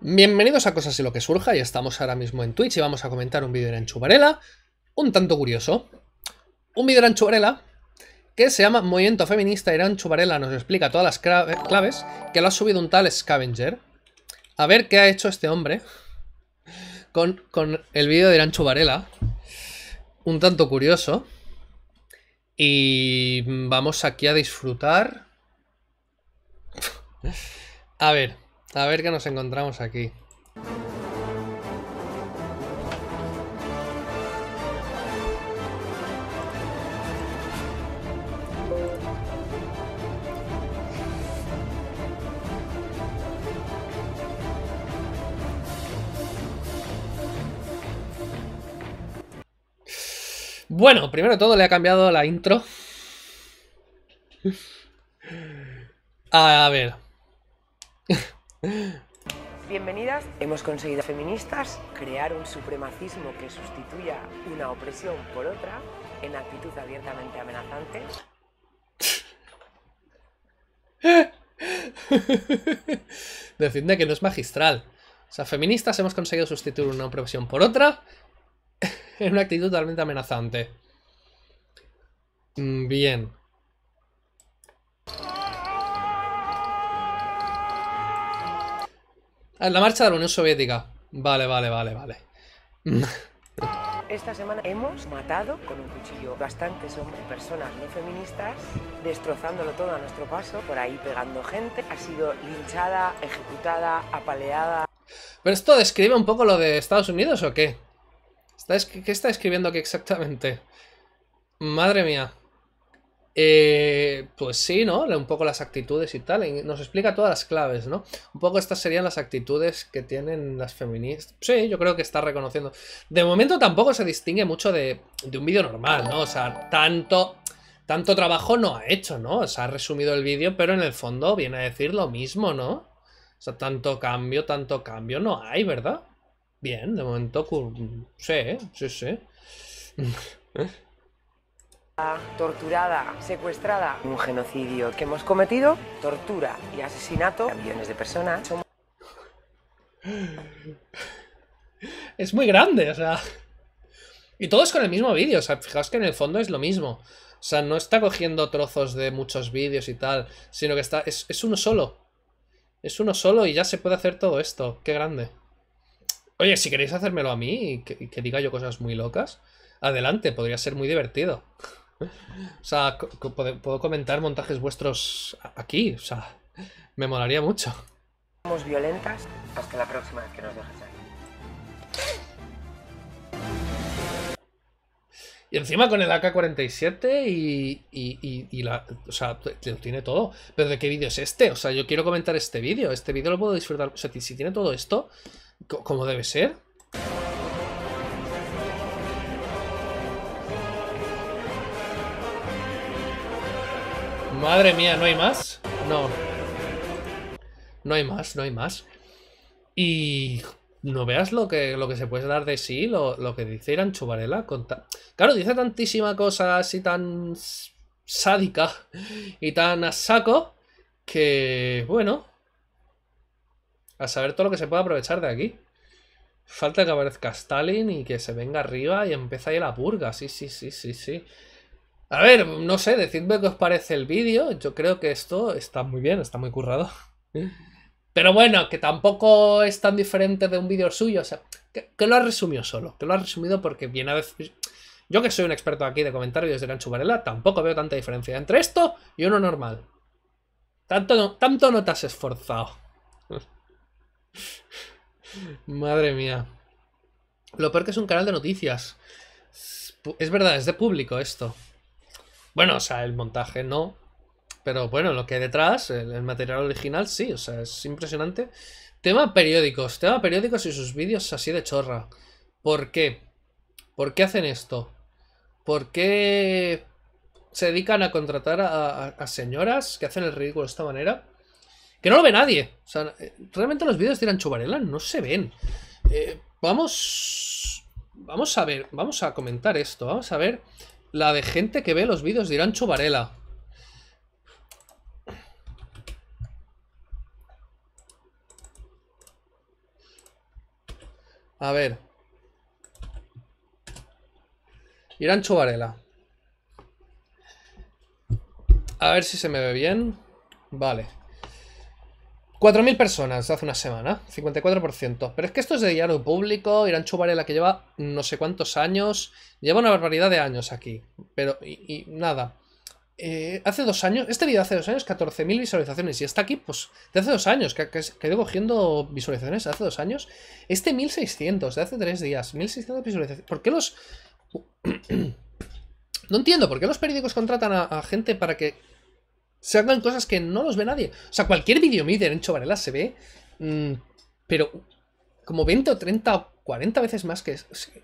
Bienvenidos a Cosas Y Lo Que Surja, y estamos ahora mismo en Twitch y vamos a comentar un vídeo de Irantzu Varela, un tanto curioso. Un vídeo de Irantzu Varela que se llama Movimiento Feminista. Irantzu Varela nos explica todas las claves, que lo ha subido un tal Scavenger. A ver qué ha hecho este hombre con el vídeo de Irantzu Varela, un tanto curioso. Y vamos aquí a disfrutar. A ver qué nos encontramos aquí. Bueno, primero de todo le ha cambiado la intro. A ver. Bienvenidas. Hemos conseguido, feministas, crear un supremacismo que sustituya una opresión por otra en actitud abiertamente amenazante. Decidme que no es magistral. O sea, feministas, hemos conseguido sustituir una opresión por otra en una actitud totalmente amenazante. Bien. La marcha de la Unión Soviética. Vale. Esta semana hemos matado con un cuchillo bastantes hombres, personas no feministas, destrozándolo todo a nuestro paso, por ahí pegando gente. Ha sido linchada, ejecutada, apaleada. ¿Pero esto describe un poco lo de Estados Unidos o qué? ¿Qué está escribiendo aquí exactamente? Madre mía. Pues sí, ¿no? Un poco las actitudes y tal. Y nos explica todas las claves, ¿no? Un poco estas serían las actitudes que tienen las feministas. Sí, yo creo que está reconociendo. De momento tampoco se distingue mucho de un vídeo normal, ¿no? O sea, tanto trabajo no ha hecho, ¿no? O sea, ha resumido el vídeo, pero en el fondo viene a decir lo mismo, ¿no? O sea, tanto cambio no hay, ¿verdad? Bien, de momento, sí. Torturada, secuestrada, un genocidio que hemos cometido, tortura y asesinato a millones de personas. Es muy grande, o sea. Y todo es con el mismo vídeo, o sea, fijaos que en el fondo es lo mismo. O sea, no está cogiendo trozos de muchos vídeos y tal, sino que está. Es uno solo. Es uno solo y ya se puede hacer todo esto. Qué grande. Oye, si queréis hacérmelo a mí y que diga yo cosas muy locas, adelante, podría ser muy divertido. O sea, puedo comentar montajes vuestros aquí, o sea, me molaría mucho. Somos violentas hasta la próxima vez que nos dejes aquí. Y encima con el AK-47 y la... O sea, lo tiene todo. ¿Pero de qué vídeo es este? O sea, yo quiero comentar este vídeo. Este vídeo lo puedo disfrutar. O sea, si tiene todo esto... ¿Cómo debe ser? Madre mía, ¿no hay más? No. No hay más. Y... No veas lo que se puede dar de sí, lo que dice Irantzu Varela. Claro, dice tantísima cosa así tan sádica y tan a saco que... Bueno... A saber todo lo que se puede aprovechar de aquí. Falta que aparezca Stalin y que se venga arriba y empieza ahí la purga. Sí. A ver, no sé, decidme qué os parece el vídeo. Yo creo que esto está muy bien, está muy currado. Pero bueno, que tampoco es tan diferente de un vídeo suyo. O sea, que lo ha resumido solo. Que lo ha resumido porque viene a veces... Yo que soy un experto aquí de comentar vídeos de Irantzu Varela, tampoco veo tanta diferencia entre esto y uno normal. Tanto no te has esforzado. Madre mía. Lo peor que es un canal de noticias. Es verdad, es de público esto. Bueno, o sea, el montaje no. Pero bueno, lo que hay detrás, el material original sí, o sea, es impresionante. Tema periódicos y sus vídeos así de chorra. ¿Por qué? ¿Por qué hacen esto? ¿Por qué se dedican a contratar a señoras que hacen el ridículo de esta manera? Que no lo ve nadie. O sea, realmente los vídeos de Irantzu Varela no se ven. Vamos a ver. Vamos a comentar esto. Vamos a ver la de gente que ve los vídeos de Irantzu Varela. A ver. Irantzu Varela. A ver si se me ve bien. Vale. 4.000 personas hace una semana, 54%. Pero es que esto es de Diario Público, Irantzu Varela, que lleva no sé cuántos años. Lleva una barbaridad de años aquí. Pero, y nada. Hace 2 años, este vídeo hace 2 años, 14.000 visualizaciones. Y está aquí, pues, de hace 2 años, que he ido cogiendo visualizaciones de hace 2 años. Este 1.600, de hace 3 días, 1.600 visualizaciones. ¿Por qué los...? No entiendo, ¿por qué los periódicos contratan a gente para que se hagan cosas que no los ve nadie? O sea, cualquier vídeo mío de Irantzu Varela se ve, pero como 20 o 30 o 40 veces más que...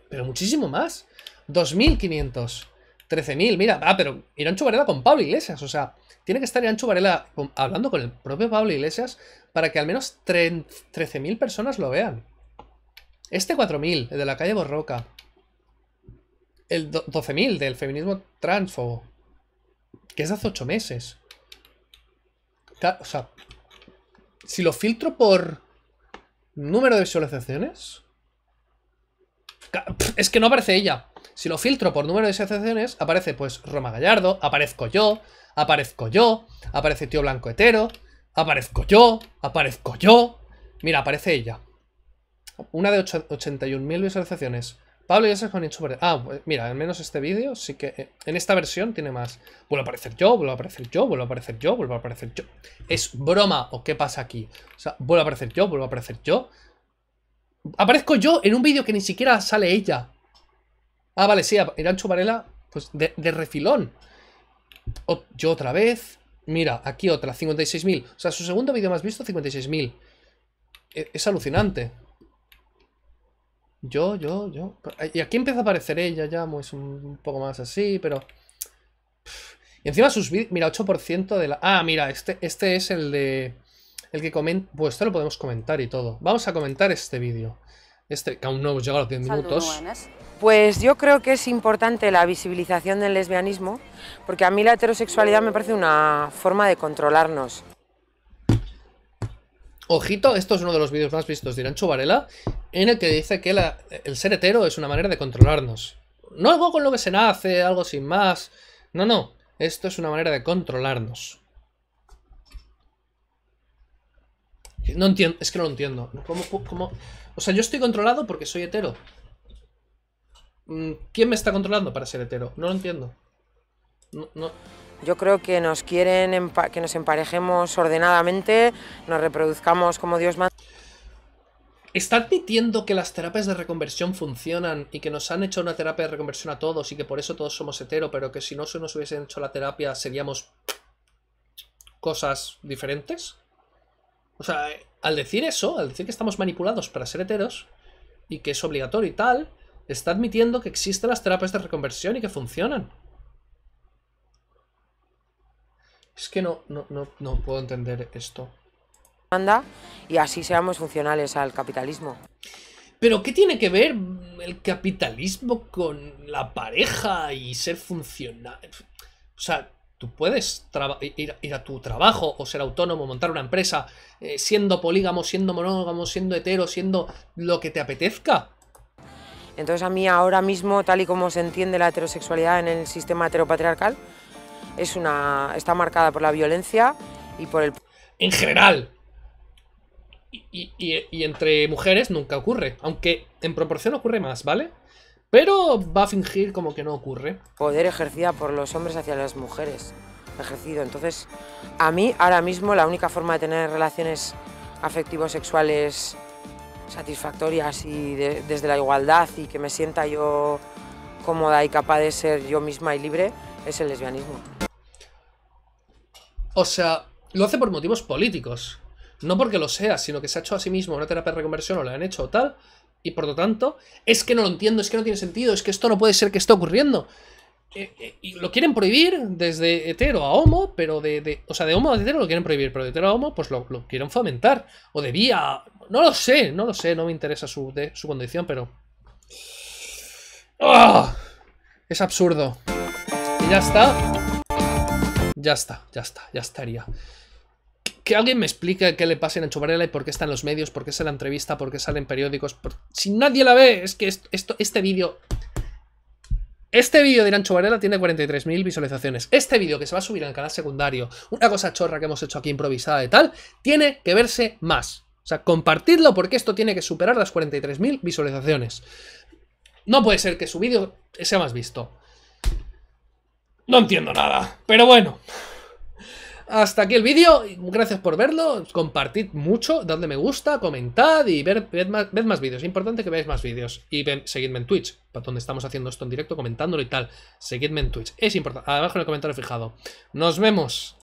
Pero muchísimo más. 2.500, 13.000, mira, pero Irantzu Varela con Pablo Iglesias, o sea, tiene que estar Irantzu Varela hablando con el propio Pablo Iglesias para que al menos 13.000 personas lo vean. Este 4.000, el de la calle Borroca. El 12.000 del feminismo transfobo, que es de hace 8 meses. O sea, si lo filtro por número de visualizaciones, es que no aparece ella. Si lo filtro por número de visualizaciones, aparece pues Roma Gallardo, aparezco yo, aparece tío blanco hetero, aparezco yo. Mira, aparece ella. Una de 81.000 visualizaciones. Pablo Iglesias con Irantzu Varela. Ah, mira, al menos este vídeo sí que... en esta versión tiene más. Vuelvo a aparecer yo, vuelvo a aparecer yo, vuelvo a aparecer yo, vuelvo a aparecer yo. ¿Es broma o qué pasa aquí? O sea, vuelvo a aparecer yo, vuelvo a aparecer yo. Aparezco yo en un vídeo que ni siquiera sale ella. Ah, vale, sí, Irantzu Varela, pues de refilón. Yo otra vez. Mira, aquí otra, 56.000. O sea, su segundo vídeo más visto, 56.000. Es alucinante. Yo. Y aquí empieza a aparecer ella ya, pues, un poco más así, pero... Y encima sus vídeos... Mira, 8% de la... Ah, mira, este es el de... El que comenta... Pues esto lo podemos comentar y todo. Vamos a comentar este vídeo. Este, que aún no hemos llegado a los 10 minutos. Pues yo creo que es importante la visibilización del lesbianismo, porque a mí la heterosexualidad me parece una forma de controlarnos. Ojito, esto es uno de los vídeos más vistos de Irantzu Varela, en el que dice que el ser hetero es una manera de controlarnos. No algo con lo que se nace, algo sin más. No, no. Esto es una manera de controlarnos. No entiendo, es que no lo entiendo. ¿Cómo? O sea, yo estoy controlado porque soy hetero. ¿Quién me está controlando para ser hetero? No lo entiendo. No. Yo creo que nos quieren que nos emparejemos ordenadamente, nos reproduzcamos como Dios manda. ¿Está admitiendo que las terapias de reconversión funcionan y que nos han hecho una terapia de reconversión a todos y que por eso todos somos hetero, pero que si no se nos hubiesen hecho la terapia seríamos cosas diferentes? O sea, al decir eso, al decir que estamos manipulados para ser heteros y que es obligatorio y tal, está admitiendo que existen las terapias de reconversión y que funcionan. Es que no puedo entender esto. Anda, y así seamos funcionales al capitalismo. ¿Pero qué tiene que ver el capitalismo con la pareja y ser funcional? O sea, tú puedes ir a tu trabajo o ser autónomo, montar una empresa, siendo polígamo, siendo monógamo, siendo hetero, siendo lo que te apetezca. Entonces a mí ahora mismo, tal y como se entiende la heterosexualidad en el sistema heteropatriarcal, está marcada por la violencia y por el... En general. Y entre mujeres nunca ocurre. Aunque en proporción ocurre más, ¿vale? Pero va a fingir como que no ocurre. Poder ejercida por los hombres hacia las mujeres. Ejercido. Entonces, a mí ahora mismo la única forma de tener relaciones afectivo-sexuales satisfactorias y desde la igualdad y que me sienta yo cómoda y capaz de ser yo misma y libre es el lesbianismo. O sea, lo hace por motivos políticos. No porque lo sea, sino que se ha hecho a sí mismo una terapia de reconversión o la han hecho o tal. Y por lo tanto, es que no lo entiendo, es que no tiene sentido, es que esto no puede ser que esté ocurriendo. Y lo quieren prohibir desde hetero a homo, pero o sea, de homo a hetero lo quieren prohibir, pero de hetero a homo pues lo quieren fomentar. O de vía... No lo sé, no me interesa su condición, pero... ¡Oh! Es absurdo. Y ya está. Ya estaría. Que alguien me explique qué le pasa a Irantzu Varela y por qué está en los medios, por qué sale la entrevista, por qué salen periódicos. Por... Si nadie la ve, es que este vídeo de Irantzu Varela tiene 43.000 visualizaciones. Este vídeo que se va a subir al canal secundario, una cosa chorra que hemos hecho aquí improvisada y tal, tiene que verse más. O sea, compartidlo porque esto tiene que superar las 43.000 visualizaciones. No puede ser que su vídeo sea más visto. No entiendo nada, pero bueno. Hasta aquí el vídeo, gracias por verlo, compartid mucho, dadle me gusta, comentad y ved más vídeos. Es importante que veáis más vídeos y seguidme en Twitch, donde estamos haciendo esto en directo, comentándolo y tal. Seguidme en Twitch, es importante, abajo en el comentario fijado. Nos vemos.